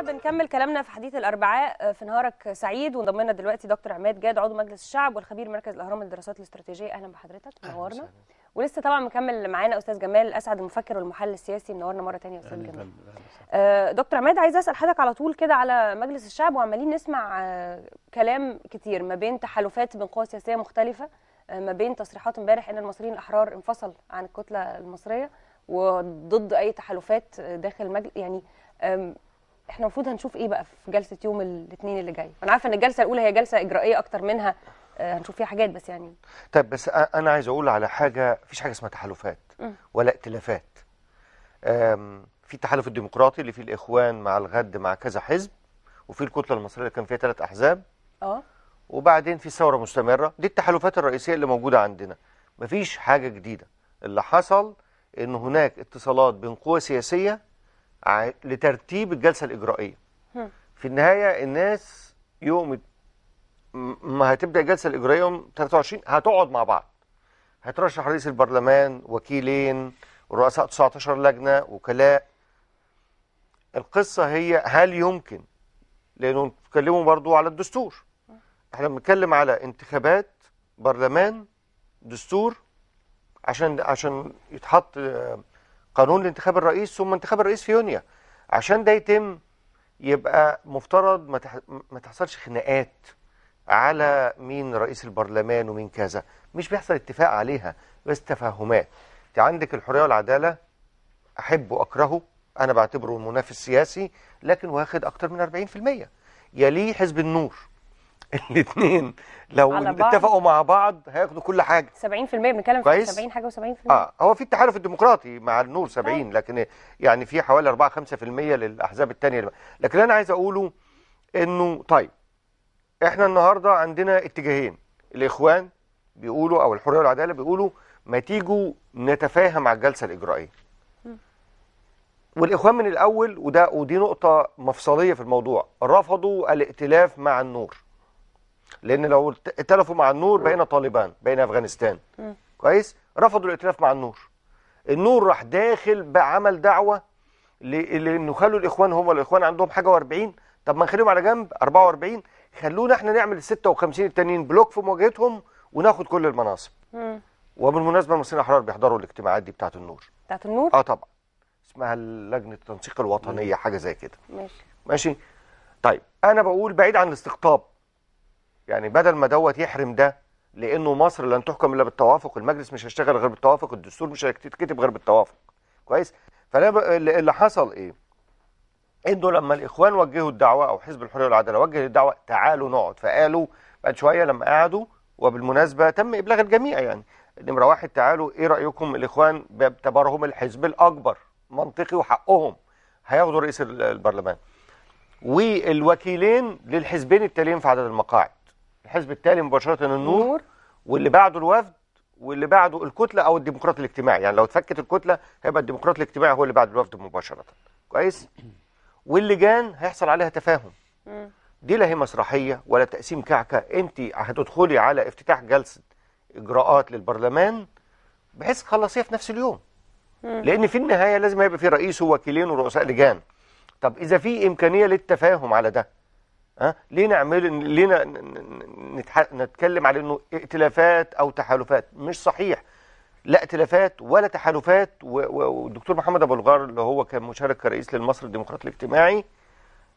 احنا بنكمل كلامنا في حديث الأربعاء في نهارك سعيد، وانضم لنا دلوقتي دكتور عماد جاد عضو مجلس الشعب والخبير مركز الأهرام للدراسات الإستراتيجية. اهلا بحضرتك، منورنا. ولسه طبعا مكمل معانا استاذ جمال أسعد المفكر والمحلل السياسي، منورنا مره ثانيه استاذ جمال. دكتور عماد، عايزه اسال حضرتك على طول كده على مجلس الشعب، وعمالين نسمع كلام كتير ما بين تحالفات بين قوى سياسيه مختلفه، ما بين تصريحات امبارح ان المصريين الأحرار انفصل عن الكتلة المصرية وضد اي تحالفات داخل المجلس. يعني احنا المفروض هنشوف ايه بقى في جلسه يوم الاثنين اللي جاي؟ انا عارفه ان الجلسه الاولى هي جلسه اجرائيه اكتر منها هنشوف فيها حاجات، بس يعني طيب، بس انا عايز اقول على حاجه، مفيش حاجه اسمها تحالفات ولا ائتلافات. في التحالف الديمقراطي اللي فيه الإخوان مع الغد مع كذا حزب، وفي الكتله المصريه اللي كان فيها 3 احزاب، وبعدين في ثوره مستمره. دي التحالفات الرئيسيه اللي موجوده عندنا، مفيش حاجه جديده. اللي حصل ان هناك اتصالات بين قوى سياسيه لترتيب الجلسه الاجرائيه. في النهايه الناس يوم ما هتبدا الجلسه الاجرائيه يوم 23 هتقعد مع بعض، هترشح رئيس البرلمان، وكيلين، ورؤساء 19 لجنه، وكلاء. القصه هي هل يمكن، لانه بيتكلموا برضو على الدستور، احنا بنتكلم على انتخابات، برلمان، دستور، عشان يتحط قانون لانتخاب الرئيس، ثم انتخاب الرئيس في يونيو. عشان ده يتم يبقى مفترض ما تحصلش خناقات على مين رئيس البرلمان ومين كذا، مش بيحصل اتفاق عليها، بس تفاهمات. انت عندك الحرية والعدالة، احبه واكرهه، انا بعتبره منافس سياسي، لكن واخد اكتر من 40%. يليه حزب النور. الاثنين لو اتفقوا مع بعض هياخدوا كل حاجه. 70% بنتكلم في 70 حاجه و70%. هو في التحالف الديمقراطي مع النور 70، لكن يعني في حوالي 4-5% للاحزاب الثانيه. لكن انا عايز اقوله انه طيب، احنا النهارده عندنا اتجاهين. الاخوان بيقولوا او الحريه والعداله بيقولوا ما تيجوا نتفاهم على الجلسه الاجرائيه. والاخوان من الاول، ودي نقطه مفصليه في الموضوع، رفضوا الائتلاف مع النور. لأن لو ائتلفوا مع النور بقينا طالبان، بقينا أفغانستان. كويس؟ رفضوا الائتلاف مع النور. النور راح داخل بعمل دعوة لأنه خلوا الإخوان، هم الإخوان عندهم حاجة و40، طب ما نخليهم على جنب 44، خلونا احنا نعمل ال 56 التانيين بلوك في مواجهتهم وناخد كل المناصب. وبالمناسبة المصريين الأحرار بيحضروا الاجتماعات دي بتاعة النور. بتاعة النور؟ طبعًا. اسمها لجنة التنسيق الوطنية، حاجة زي كده. ماشي؟ طيب، أنا بقول بعيد عن الاستقطاب. يعني بدل ما دوت يحرم ده، لانه مصر لن تحكم الا بالتوافق، المجلس مش هيشتغل غير بالتوافق، الدستور مش هيتكتب غير بالتوافق. كويس؟ اللي حصل ايه؟ انه لما الاخوان وجهوا الدعوه، او حزب الحريه والعداله وجه الدعوه تعالوا نقعد، فقالوا بعد شويه لما قعدوا، وبالمناسبه تم ابلاغ الجميع، يعني نمره 1 تعالوا ايه رايكم الاخوان باعتبارهم الحزب الاكبر، منطقي وحقهم، هياخدوا رئيس البرلمان. والوكيلين للحزبين التاليين في عدد المقاعد. الحزب التالي مباشرة النور، واللي بعده الوفد، واللي بعده الكتلة أو الديمقراطي الاجتماعي. يعني لو اتفكت الكتلة هيبقى الديمقراطي الاجتماعي هو اللي بعد الوفد مباشرة. كويس؟ واللجان هيحصل عليها تفاهم. دي لا هي مسرحية ولا تقسيم كعكة. أنت هتدخلي على افتتاح جلسة إجراءات للبرلمان بحيث تخلصيها في نفس اليوم. لأن في النهاية لازم هيبقى في رئيس ووكيلين ورؤساء لجان. طب إذا في إمكانية للتفاهم على ده، ليه نعمل، ليه نتكلم على انه ائتلافات او تحالفات؟ مش صحيح، لا ائتلافات ولا تحالفات. والدكتور محمد ابو الغار اللي هو كان مشارك رئيس للمصري الديمقراطي الاجتماعي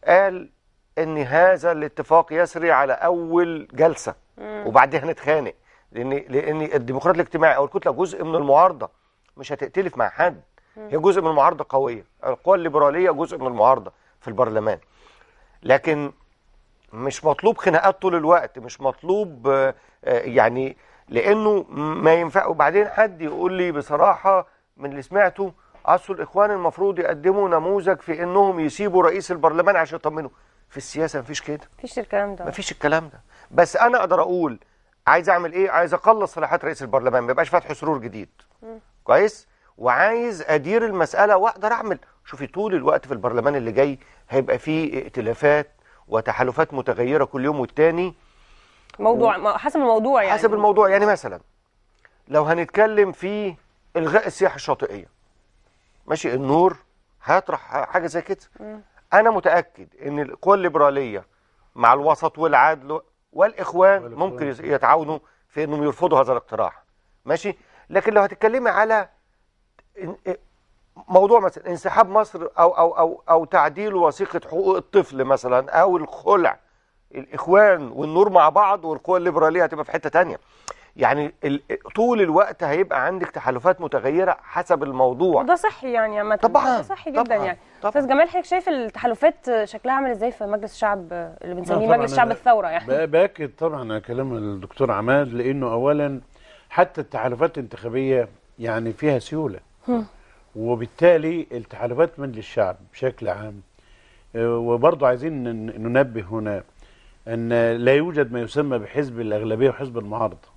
قال ان هذا الاتفاق يسري على اول جلسه وبعدها نتخانق، لان الديمقراطي الاجتماعي او الكتله جزء من المعارضه، مش هتئتلف مع حد، هي جزء من المعارضه قويه، القوى الليبراليه جزء من المعارضه في البرلمان. لكن مش مطلوب خناقات طول الوقت، مش مطلوب يعني، لانه ما ينفع. وبعدين حد يقول لي بصراحه من اللي سمعته، اصل الاخوان المفروض يقدموا نموذج في انهم يسيبوا رئيس البرلمان عشان يطمنوا. في السياسه مفيش كده، مفيش الكلام ده، مفيش الكلام ده. بس انا اقدر اقول عايز اعمل ايه؟ عايز اقلص صلاحيات رئيس البرلمان، ما يبقاش فتح سرور جديد. كويس؟ وعايز ادير المساله واقدر اعمل. شوفي طول الوقت في البرلمان اللي جاي هيبقى فيه ائتلافات وتحالفات متغيرة كل يوم والتاني، موضوع حسب الموضوع. يعني حسب الموضوع، يعني مثلا لو هنتكلم في إلغاء السياحة الشاطئية، ماشي، النور هيطرح حاجة زي كده. أنا متأكد إن القوى الليبرالية مع الوسط والعدل والإخوان ممكن يتعاونوا في إنهم يرفضوا هذا الاقتراح، ماشي. لكن لو هتتكلمي على موضوع مثلا انسحاب مصر أو أو أو تعديل وثيقة حقوق الطفل مثلا أو الخلع، الإخوان والنور مع بعض والقوى الليبرالية هتبقى في حتة تانية. يعني طول الوقت هيبقى عندك تحالفات متغيرة حسب الموضوع، وده صحي يعني عامة. طبعا صحي جدا طبعاً يعني. أستاذ جمال، حضرتك شايف التحالفات شكلها عامل ازاي في مجلس الشعب اللي بنسميه مجلس شعب الثورة؟ يعني باكد طبعا كلام الدكتور عماد، لأنه أولا حتى التحالفات الانتخابية يعني فيها سيولة، وبالتالي التحالفات مجلس الشعب بشكل عام. وبرضه عايزين ننبه هنا أن لا يوجد ما يسمى بحزب الأغلبية وحزب المعارضة،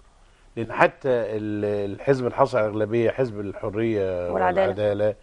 لأن حتى الحزب الحاصل على الأغلبية حزب الحرية والعدالة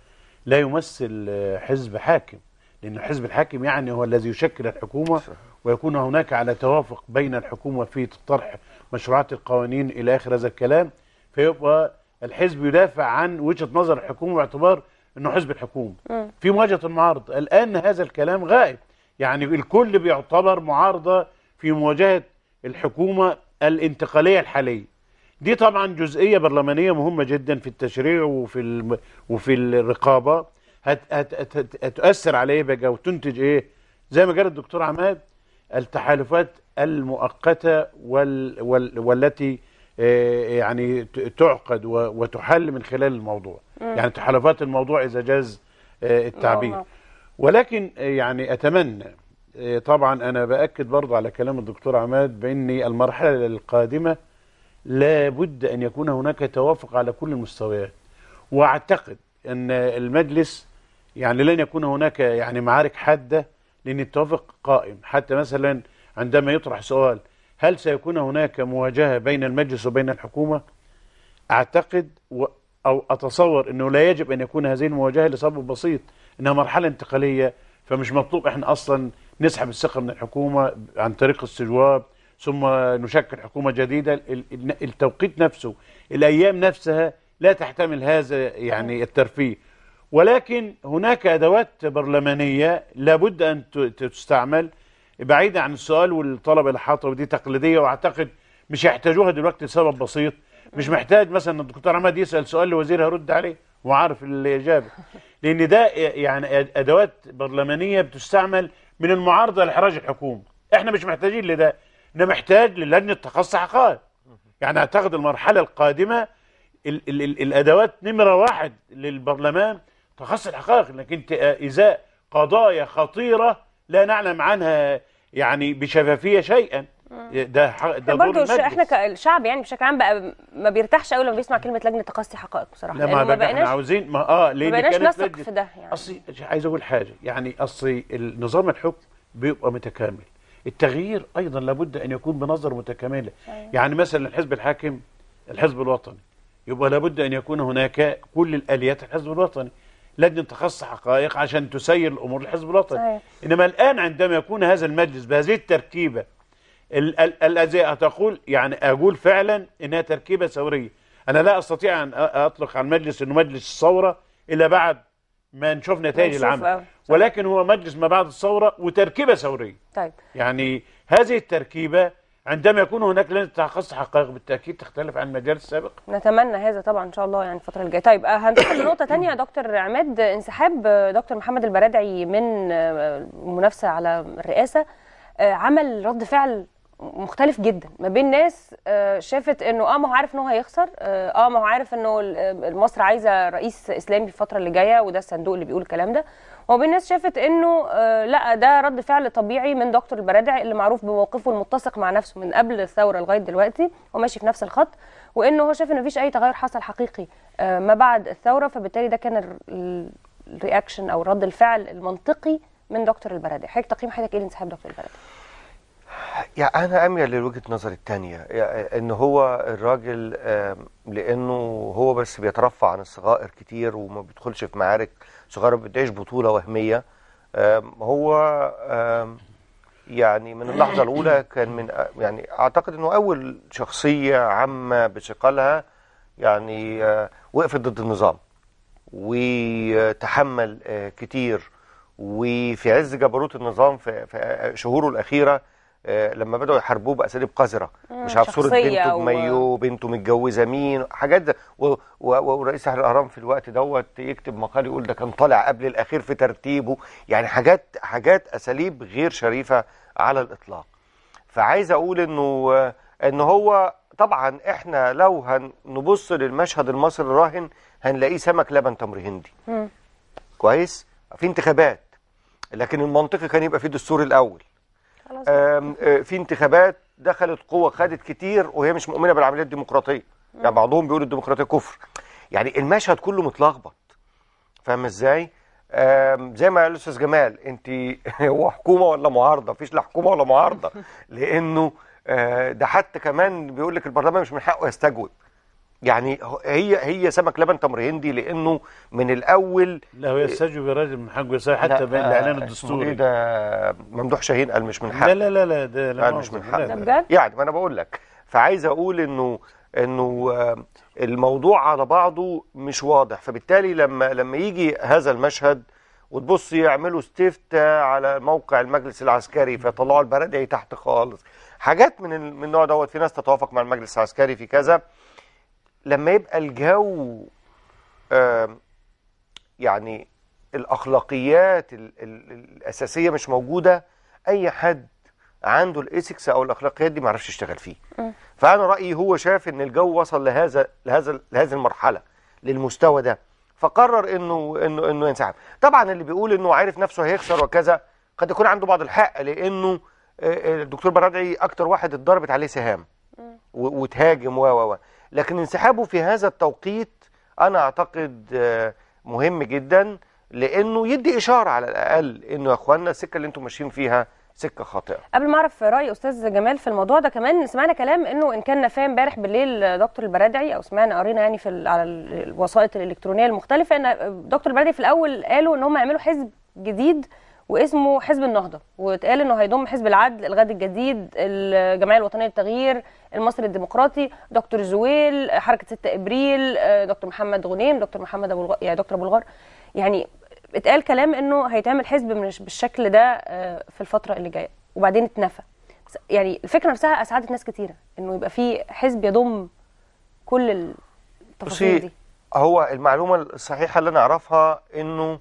لا يمثل حزب حاكم، لأن الحزب الحاكم يعني هو الذي يشكل الحكومة ويكون هناك على توافق بين الحكومة في طرح مشروعات القوانين إلى آخر هذا الكلام، فيبقى الحزب يدافع عن وجهة نظر الحكومة باعتبار أنه حزب الحكومة في مواجهة المعارضة. الآن هذا الكلام غائب، يعني الكل بيعتبر معارضة في مواجهة الحكومة الانتقالية الحالية. دي طبعا جزئية برلمانية مهمة جدا في التشريع وفي الرقابة، هتؤثر عليه بقى وتنتج ايه زي ما قال الدكتور عماد، التحالفات المؤقتة والتي يعني تعقد وتحل من خلال الموضوع، يعني تحالفات الموضوع إذا جاز التعبير. ولكن يعني أتمنى طبعا، أنا بأكد برضه على كلام الدكتور عماد بأن المرحلة القادمة لا بد أن يكون هناك توافق على كل المستويات، وأعتقد أن المجلس يعني لن يكون هناك يعني معارك حادة، لأن التوافق قائم. حتى مثلا عندما يطرح سؤال هل سيكون هناك مواجهة بين المجلس وبين الحكومة، أعتقد أو أتصور أنه لا يجب أن يكون هذه المواجهة لسبب بسيط، أنها مرحلة انتقالية، فمش مطلوب إحنا أصلا نسحب الثقة من الحكومة عن طريق السجواب ثم نشكل حكومة جديدة. التوقيت نفسه، الأيام نفسها لا تحتمل هذا يعني الترفيه، ولكن هناك أدوات برلمانية لابد أن تستعمل بعيدة عن السؤال والطلب الحاطة، ودي تقليدية وأعتقد مش يحتاجوها دلوقتي لسبب بسيط. مش محتاج مثلا الدكتور عماد يسأل سؤال لوزير هرد عليه وعارف الإجابة، لأن ده يعني أدوات برلمانية بتستعمل من المعارضة لإحراج الحكومة. إحنا مش محتاجين لده، أنا محتاج للجنة تخصص حقائق. يعني أعتقد المرحلة القادمة الأدوات نمرة واحد للبرلمان تخصص الحقائق، لكن إزاء قضايا خطيرة لا نعلم عنها يعني بشفافية شيئا، ده برضه المجلس. احنا كالشعب يعني بشكل عام بقى ما بيرتاحش قوي لما بيسمع كلمه لجنه تقصي حقائق بصراحه، لأنه ما بقيناش احنا عاوزين ما بقيناش نثق في ده. يعني اصل عايز اقول حاجه، يعني اصل النظام الحكم بيبقى متكامل، التغيير ايضا لابد ان يكون بنظر متكامله. يعني مثلا الحزب الحاكم الحزب الوطني، يبقى لابد ان يكون هناك كل الاليات الحزب الوطني، لجنه تخصص حقائق عشان تسير الامور الحزب الوطني. انما الان عندما يكون هذا المجلس بهذه التركيبه الذي أتقول يعني أقول فعلا إنها تركيبة ثورية. أنا لا أستطيع أن أطلق على المجلس إنه مجلس الثورة إلا بعد ما نشوف نتائج العمل، ولكن هو مجلس ما بعد الثورة وتركيبة ثورية. طيب، يعني هذه التركيبة عندما يكون هناك لجنة تخصص حقائق بالتأكيد تختلف عن المجال السابق. نتمنى هذا طبعا إن شاء الله يعني الفترة الجاية. طيب هنتكلم نقطة تانية يا دكتور عماد، انسحاب دكتور محمد البرادعي من المنافسة على الرئاسة عمل رد فعل مختلف جدا ما بين ناس شافت انه ما هو عارف انه هيخسر، ما هو عارف انه مصر عايزه رئيس اسلامي الفتره اللي جايه وده الصندوق اللي بيقول الكلام ده، وما بين ناس شافت انه لا ده رد فعل طبيعي من دكتور البرادعي اللي معروف بموقفه المتسق مع نفسه من قبل الثوره لغايه دلوقتي وماشي في نفس الخط، وانه هو شاف ان مفيش اي تغير حصل حقيقي ما بعد الثوره، فبالتالي ده كان الرياكشن او رد الفعل المنطقي من دكتور البرادعي. حضرتك تقييم حضرتك ايه لانسحاب دكتور البرادعي؟ يعني أنا أميل لوجهة نظري التانية، إن هو الراجل لأنه هو بس بيترفع عن الصغائر كتير وما بيدخلش في معارك صغيرة، ما بيدعيش بطولة وهمية. هو يعني من اللحظة الأولى كان من يعني أعتقد إنه أول شخصية عامة بثقلها يعني وقفت ضد النظام وتحمل كتير وفي عز جبروت النظام في شهوره الأخيرة لما بدأوا يحاربوه بأساليب قذرة، مش عارف صورة بنته بمايو، بنته متجوزة مين، حاجات. ورئيس الأهرام في الوقت دوت يكتب مقال يقول ده كان طالع قبل الأخير في ترتيبه، يعني حاجات أساليب غير شريفة على الإطلاق. فعايز أقول إن هو طبعا إحنا لو هنبص للمشهد المصري الراهن هنلاقيه سمك لبن تمر هندي. كويس؟ في انتخابات، لكن المنطقي كان يبقى في الدستور الأول. في انتخابات دخلت قوة خدت كتير وهي مش مؤمنة بالعملية الديمقراطية، يعني بعضهم بيقولوا الديمقراطية كفر، يعني المشهد كله متلخبط. فاهم ازاي؟ زي ما قال الأستاذ جمال، أنت هو حكومة ولا معارضة؟ مفيش لا حكومة ولا معارضة، لأنه ده حتى كمان بيقول لك البرلمان مش من حقه يستجوب. يعني هي سمك لبن تمر هندي، لانه من الاول لا هو يستجوب يا راجل، من حقه يساوي حتى بالاعلان الدستوري. ايه ده ممدوح شاهين قال مش من حقه. لا لا لا ده قال مش من حقه، ده بجد؟ يعني ما انا بقول لك. فعايز اقول انه الموضوع على بعضه مش واضح، فبالتالي لما يجي هذا المشهد وتبص يعملوا استفتاء على موقع المجلس العسكري فيطلعوا البرادعي تحت خالص، حاجات من النوع دوت. في ناس تتوافق مع المجلس العسكري في كذا، لما يبقى الجو يعني الأخلاقيات الأساسية مش موجودة، أي حد عنده الإيثكس أو الأخلاقيات دي ما عرفش يشتغل فيه. فأنا رأيي هو شاف إن الجو وصل لهذه المرحلة، للمستوى ده، فقرر إنه ينسحب. طبعا اللي بيقول إنه عارف نفسه هيخسر وكذا قد يكون عنده بعض الحق، لأنه الدكتور برادعي أكتر واحد اتضربت عليه سهام وتهاجم و لكن انسحابه في هذا التوقيت أنا أعتقد مهم جدا، لأنه يدي إشارة على الأقل إنه يا إخوانا السكة اللي أنتم ماشيين فيها سكة خاطئة. قبل ما أعرف رأي أستاذ جمال في الموضوع ده، كمان سمعنا كلام إنه إن كان فاهم امبارح بالليل دكتور البرادعي، أو سمعنا قرينا يعني على الوسائط الإلكترونية المختلفة، إن دكتور البرادعي في الأول قالوا إن هم يعملوا حزب جديد واسمه حزب النهضة، واتقال انه هيضم حزب العدل، الغد الجديد، الجمعية الوطنية للتغيير، المصري الديمقراطي، دكتور زويل، حركة 6 أبريل، دكتور محمد غنيم، دكتور محمد أبو الغار، يعني دكتور أبو الغار. يعني اتقال كلام انه هيتعمل حزب بالشكل ده في الفترة اللي جاية، وبعدين اتنفى. يعني الفكرة نفسها أسعدت ناس كتيرة انه يبقى في حزب يضم كل التفاصيل دي. هو المعلومة الصحيحة اللي أنا أعرفها انه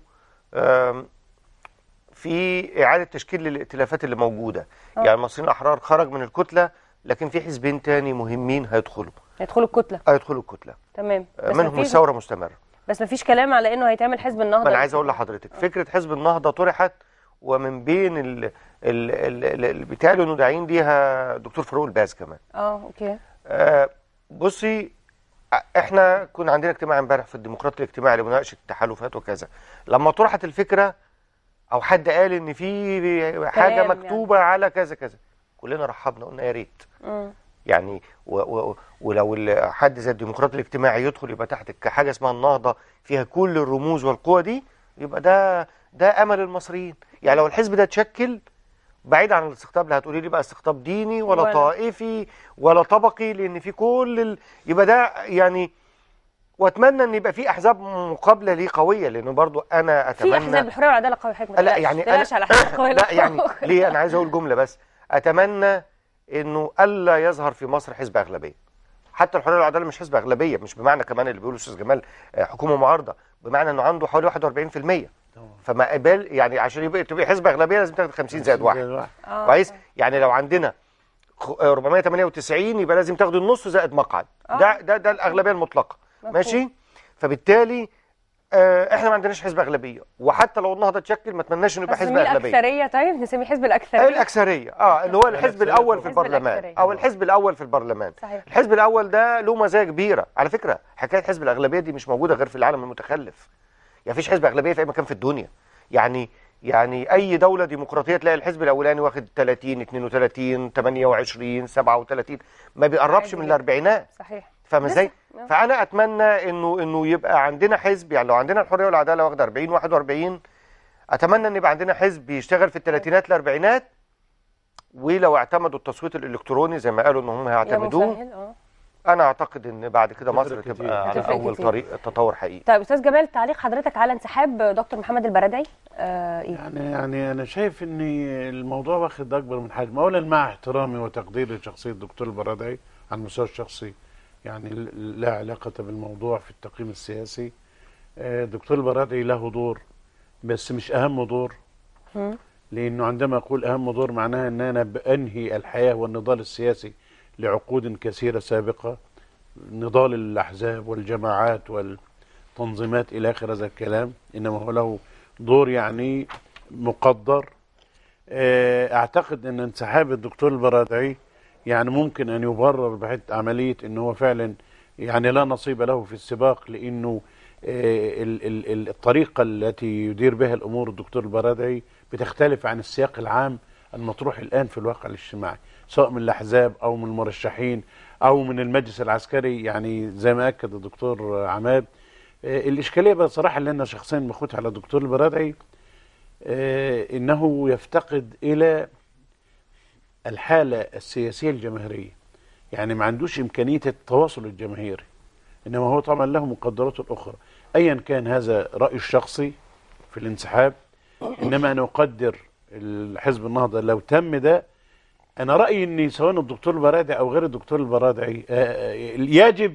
في إعادة تشكيل للائتلافات اللي موجودة. يعني المصريين الأحرار خرج من الكتلة، لكن في حزبين تاني مهمين هيدخلوا الكتلة. تمام. منهم الثورة مستمرة. بس مفيش كلام على إنه هيتعمل حزب النهضة. أنا عايز أقول لحضرتك فكرة حزب النهضة طرحت، ومن بين البتاع اللي ندعين ليها دكتور فاروق الباز كمان. أوكي. بصي، إحنا كنا عندنا اجتماع امبارح في الديمقراطية الاجتماعية لمناقشة التحالفات وكذا. لما طرحت الفكرة او حد قال ان في حاجه مكتوبه يعني على كذا كذا، كلنا رحبنا قلنا يا ريت. يعني ولو حد زي الديمقراطي الاجتماعي يدخل يبقى تحت حاجه اسمها النهضه فيها كل الرموز والقوى دي، يبقى ده امل المصريين. يعني لو الحزب ده اتشكل بعيد عن الاستقطاب اللي هتقولي لي بقى استقطاب ديني ولا طائفي ولا طبقي، لان في كل يبقى ده يعني. واتمنى ان يبقى في احزاب مقابله ليه قويه، لانه برضو انا اتمنى في احزاب الحريه والعداله قوي حاجه. لا يعني على حاجه قويه. لا يعني ليه انا عايز اقول جمله بس، اتمنى انه الا يظهر في مصر حزب اغلبيه. حتى الحريه والعداله مش حزب اغلبيه، مش بمعنى كمان اللي بيقوله الاستاذ جمال حكومه معارضه، بمعنى انه عنده حوالي 41%. فما قبل يعني عشان يبقى تبقى حزب اغلبيه لازم تاخد 50 زائد 1. كويس. يعني لو عندنا 498 يبقى لازم تاخد النص زائد مقعد. ده الاغلبيه المطلقه. ماشي. فبالتالي احنا ما عندناش حزب اغلبيه، وحتى لو النهضه اتشكل ما اتمناش انه يبقى حزب اغلبيه. الاكثريه، طيب نسميه حزب الاكثريه. اللي هو الحزب الاول في البرلمان، او الحزب الاول في البرلمان. صحيح. الحزب الاول ده له مزايا كبيره على فكره. حكايه حزب الاغلبيه دي مش موجوده غير في العالم المتخلف، يعني مفيش حزب اغلبيه في اي مكان في الدنيا. يعني اي دوله ديمقراطيه تلاقي الحزب الاولاني واخد 30 32 28 37، ما بيقربش من الاربعينات. صحيح. فاهم ازاي؟ فانا اتمنى انه يبقى عندنا حزب. يعني لو عندنا الحريه والعداله واخده 40 41، اتمنى ان يبقى عندنا حزب بيشتغل في الثلاثينات الاربعينات. ولو اعتمدوا التصويت الالكتروني زي ما قالوا ان هم هيعتمدوه، انا اعتقد ان بعد كده مصر تبقى على اول طريق التطور حقيقي. طيب استاذ جمال، تعليق حضرتك على انسحاب دكتور محمد البرادعي إيه؟ يعني أنا شايف إن الموضوع واخد أكبر من حجمه. أولا مع احترامي وتقديري لشخصية الدكتور البرادعي على المستوى الشخصي، يعني لا علاقة بالموضوع في التقييم السياسي. الدكتور البرادعي له دور، بس مش أهم دور، لأنه عندما أقول أهم دور معناها إن أنا بأنهي الحياة والنضال السياسي لعقود كثيرة سابقة، نضال الأحزاب والجماعات والتنظيمات إلى آخر هذا الكلام، إنما هو له دور يعني مقدر. أعتقد أن انسحاب الدكتور البرادعي يعني ممكن أن يبرر بحيث عملية أنه هو فعلا يعني لا نصيب له في السباق، لأنه الطريقة التي يدير بها الأمور الدكتور البرادعي بتختلف عن السياق العام المطروح الآن في الواقع الاجتماعي، سواء من الأحزاب أو من المرشحين أو من المجلس العسكري. يعني زي ما أكد الدكتور عماد، الإشكالية بصراحة اللي أنا شخصيا بخوتها على الدكتور البرادعي إنه يفتقد إلى الحالة السياسية الجماهيرية، يعني ما عندوش إمكانية التواصل الجماهيري، إنما هو طبعا له مقدراته الأخرى. أيا كان هذا رأيي الشخصي في الانسحاب، إنما أنا أقدر حزب النهضة لو تم ده. أنا رأيي إن سواء الدكتور البرادعي أو غير الدكتور البرادعي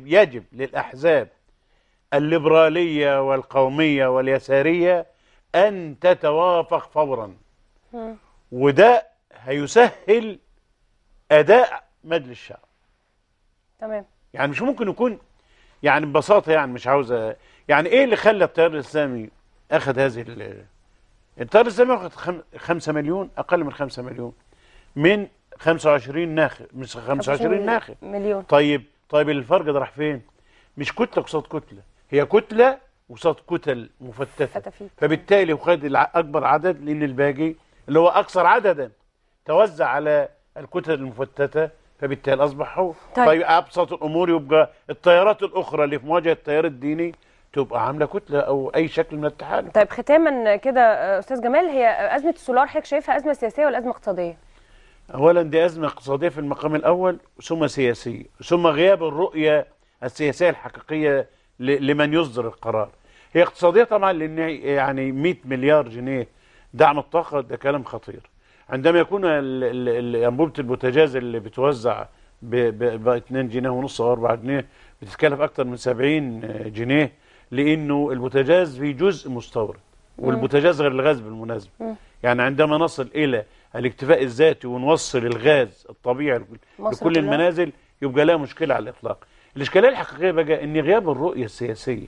يجب للأحزاب الليبرالية والقومية واليسارية أن تتوافق فورا، وده هيسهل أداء مجلس الشعب. تمام. يعني مش ممكن يكون، يعني ببساطة، يعني مش عاوزة، يعني إيه اللي خلى التيار الإسلامي أخذ هذه التيار الإسلامي أخذ 5 مليون، أقل من 5 مليون من 25 ناخب، مش 25 ناخب مليون. طيب الفرق ده راح فين؟ مش كتلة قصاد كتلة، هي كتلة قصاد كتل مفتتة، فبالتالي وخد أكبر عدد، لأن الباقي اللي هو أكثر عددا توزع على الكتل المفتتة، فبالتالي أصبح هو. طيب أبسط الأمور يبقى التيارات الأخرى اللي في مواجهة التيار الديني تبقى عاملة كتلة أو أي شكل من التحالف. طيب ختاما كده أستاذ جمال، هي أزمة السولار حضرتك شايفها أزمة سياسية ولا أزمة اقتصادية؟ أولا دي أزمة اقتصادية في المقام الأول، ثم سياسية، ثم غياب الرؤية السياسية الحقيقية لمن يصدر القرار. هي اقتصادية طبعا، لأن يعني 100 مليار جنيه دعم الطاقة ده كلام خطير. عندما يكون أنبوبة البوتاجاز اللي بتوزع ب 2 جنيه ونص أو 4 جنيه بتتكلف أكتر من 70 جنيه، لأنه البوتاجاز في جزء مستورد، والبوتاجاز غير الغاز بالمناسبة. يعني عندما نصل إلى الاكتفاء الذاتي ونوصل الغاز الطبيعي لكل المنازل يبقى لها مشكلة على الإطلاق. الإشكالية الحقيقية بقى إن غياب الرؤية السياسية،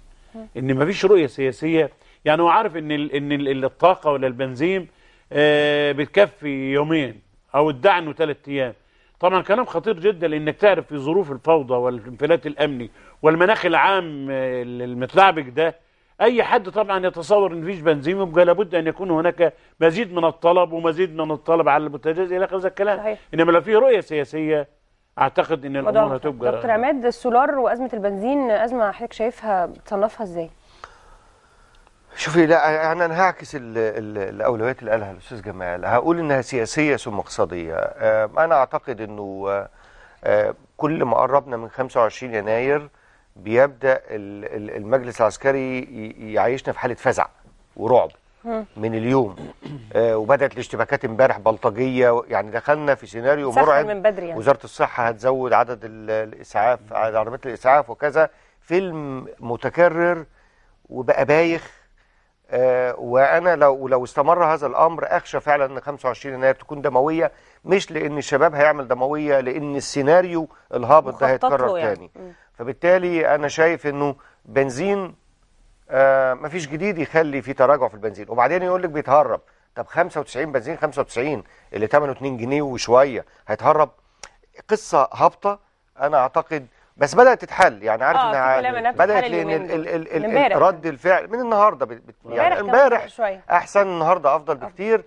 إن مفيش رؤية سياسية. يعني هو عارف إن الطاقة ولا البنزين بتكفي يومين أو الدعم 3 أيام. طبعا كلام خطير جدا، لأنك تعرف في ظروف الفوضى والانفلات الأمني والمناخ العام المتلعبك ده، أي حد طبعا يتصور إن مفيش بنزين، يبقى لابد أن يكون هناك مزيد من الطلب ومزيد من الطلب على البوتاجاز إلى آخر هذا الكلام. إنما لو في رؤية سياسية اعتقد ان الامور هتبقى. دكتور عماد، السولار وازمه البنزين ازمه حضرتك شايفها بتصنفها ازاي؟ شوفي، لا يعني انا هعكس الاولويات اللي قالها الاستاذ جمال، هقول انها سياسيه ثم اقتصاديه. انا اعتقد انه كل ما قربنا من 25 يناير بيبدا المجلس العسكري يعيشنا في حاله فزع ورعب من اليوم، وبدات الاشتباكات امبارح بلطجيه، يعني دخلنا في سيناريو مرعب من بدري. يعني وزاره الصحه هتزود عدد الاسعاف، عدد عربيات الاسعاف وكذا، فيلم متكرر وبقى بايخ. وانا لو استمر هذا الامر اخشى فعلا ان 25 يناير تكون دمويه، مش لان الشباب هيعمل دمويه، لان السيناريو الهابط ده هيتكرر يعني تاني. فبالتالي انا شايف انه بنزين مفيش جديد يخلي في تراجع في البنزين. وبعدين يقول لك بيتهرب. طب 95 بنزين 95 اللي ثمنه 2 جنيه وشويه هيتهرب؟ قصه هابطه انا اعتقد، بس بدات تتحل. يعني عارف انها بدات، لان رد الفعل من النهارده يعني امبارح احسن، النهارده افضل بكتير.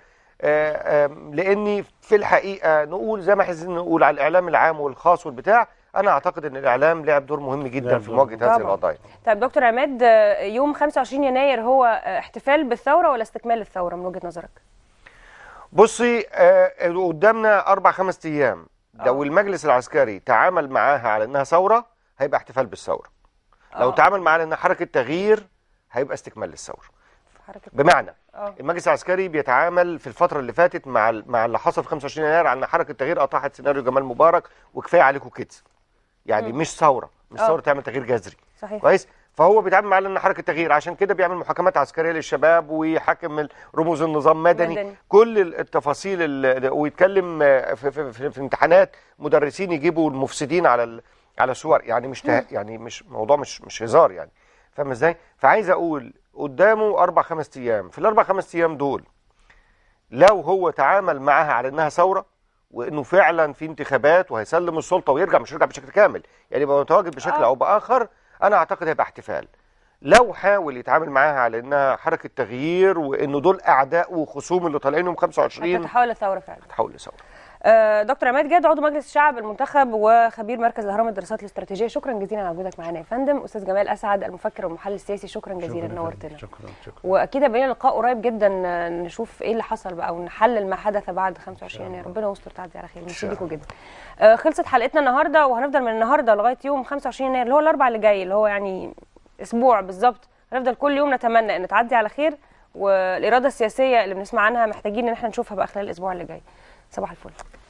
لاني في الحقيقه نقول زي ما عايزين نقول على الاعلام العام والخاص والبتاع، أنا أعتقد أن الإعلام لعب دور مهم جدا في مواجهة هذه القضايا. طيب دكتور عماد، يوم 25 يناير هو احتفال بالثورة ولا استكمال الثورة من وجهة نظرك؟ بصي، قدامنا 4-5 أيام، لو المجلس العسكري تعامل معاها على أنها ثورة هيبقى احتفال بالثورة، لو تعامل معاها على أنها حركة تغيير هيبقى استكمال للثورة. بمعنى المجلس العسكري بيتعامل في الفترة اللي فاتت مع اللي حصل في 25 يناير على ان حركة التغيير قطعت سيناريو جمال مبارك وكفاية عليكم كده. يعني مش ثورة، مش ثورة تعمل تغيير جذري. صحيح. كويس؟ فهو بيتعامل مع ان حركة التغيير، عشان كده بيعمل محاكمات عسكرية للشباب ويحاكم رموز النظام مدني. كل التفاصيل ويتكلم في امتحانات مدرسين يجيبوا المفسدين على صور، يعني مش يعني مش موضوع مش هزار يعني. فاهم ازاي؟ فعايز اقول قدامه 4-5 ايام، في ال4-5 ايام دول لو هو تعامل معها على انها ثوره وانه فعلا في انتخابات وهيسلم السلطه ويرجع، مش يرجع بشكل كامل يعني، يبقى متواجد بشكل او باخر، انا اعتقد هيبقى احتفال. لو حاول يتعامل معاها على انها حركه تغيير وانه دول اعداء وخصوم اللي طالعينهم 25، هتتحول لثوره فعلا، هتتحول لثوره. دكتور عماد جاد، عضو مجلس الشعب المنتخب وخبير مركز الاهرام للدراسات الاستراتيجيه، شكرا جزيلا على وجودك معانا يا فندم. استاذ جمال اسعد، المفكر والمحلل السياسي، شكرا جزيلا، نورتنا. شكرا. واكيد بينا لقاء قريب جدا نشوف ايه اللي حصل بقى ونحلل ما حدث بعد 25 يناير. ربنا يستر تعدي على خير، نشيدكم جدا. خلصت حلقتنا النهارده، وهنفضل من النهارده لغايه يوم 25 يناير اللي هو الاربعاء اللي جاي، اللي هو يعني اسبوع بالظبط. هنفضل كل يوم نتمنى ان تعدي على خير، والاراده السياسيه اللي بنسمع عنها محتاجين ان احنا نشوفها بقى خلال الاسبوع اللي جاي. صباح الفل.